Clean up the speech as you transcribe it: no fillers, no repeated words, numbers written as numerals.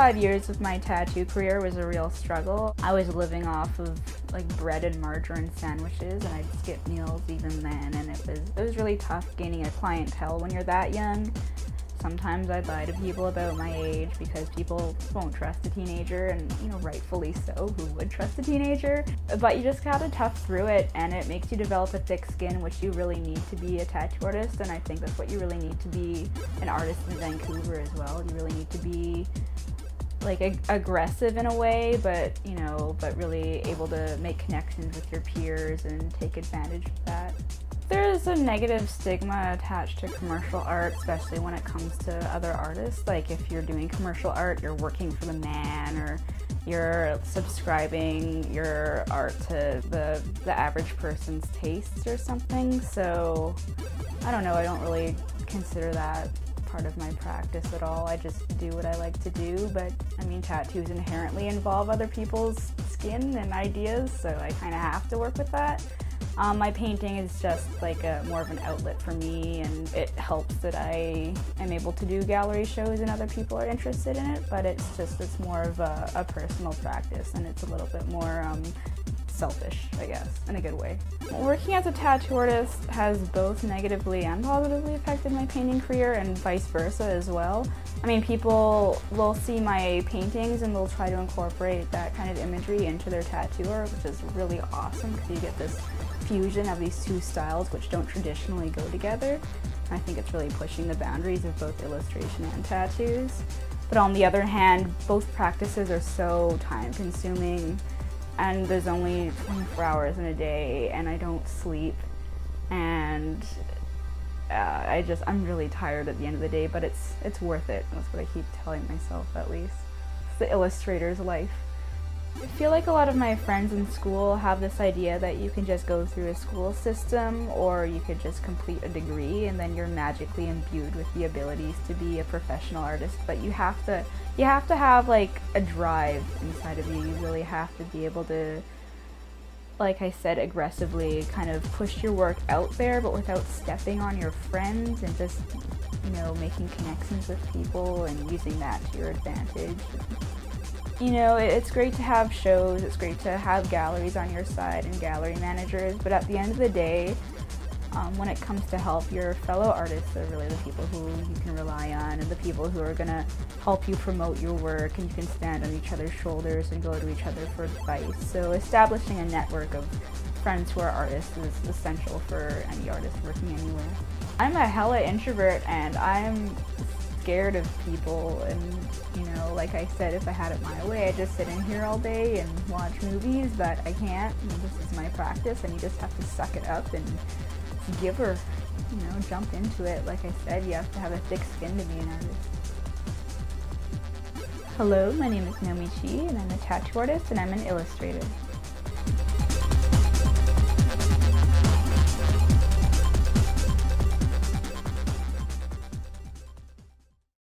5 years of my tattoo career was a real struggle. I was living off of like bread and margarine sandwiches, and I'd skip meals even then, and it was really tough gaining a clientele when you're that young. Sometimes I lie to people about my age because people won't trust a teenager, and you know, rightfully so, who would trust a teenager? But you just gotta tough through it, and it makes you develop a thick skin, which you really need to be a tattoo artist, and I think that's what you really need to be an artist in Vancouver as well. You really need to be like aggressive in a way, but you know, but really able to make connections with your peers and take advantage of that. There's a negative stigma attached to commercial art, especially when it comes to other artists. Like if you're doing commercial art, you're working for the man, or you're subscribing your art to the average person's tastes or something. So I don't know, I don't really consider that part of my practice at all. I just do what I like to do, but I mean, tattoos inherently involve other people's skin and ideas, so I kind of have to work with that. My painting is just like more of an outlet for me, and it helps that I am able to do gallery shows and other people are interested in it, but it's more of a personal practice, and it's a little bit more selfish, I guess, in a good way. Working as a tattoo artist has both negatively and positively affected my painting career, and vice versa as well. I mean, people will see my paintings and they'll try to incorporate that kind of imagery into their tattoo art, which is really awesome because you get this fusion of these two styles which don't traditionally go together. I think it's really pushing the boundaries of both illustration and tattoos. But on the other hand, both practices are so time-consuming, and there's only 24 hours in a day, and I don't sleep, and I'm really tired at the end of the day, but it's worth it. That's what I keep telling myself, at least. It's the illustrator's life. I feel like a lot of my friends in school have this idea that you can just go through a school system, or you could just complete a degree, and then you're magically imbued with the abilities to be a professional artist. But you have to have like a drive inside of you. You really have to be able to, like I said, aggressively kind of push your work out there, but without stepping on your friends, and just, you know, making connections with people and using that to your advantage. You know, it's great to have shows, it's great to have galleries on your side and gallery managers, but at the end of the day, when it comes to help, your fellow artists are really the people who you can rely on, and the people who are going to help you promote your work, and you can stand on each other's shoulders and go to each other for advice. So establishing a network of friends who are artists is essential for any artist working anywhere. I'm a hella introvert, and I'm scared of people, and you know, like I said, if I had it my way, I'd just sit in here all day and watch movies, but I can't. I mean, this is my practice, and you just have to suck it up and give her, you know, jump into it. Like I said, you have to have a thick skin to be an artist. Hello, my name is Nomi Chi, and I'm a tattoo artist, and I'm an illustrator.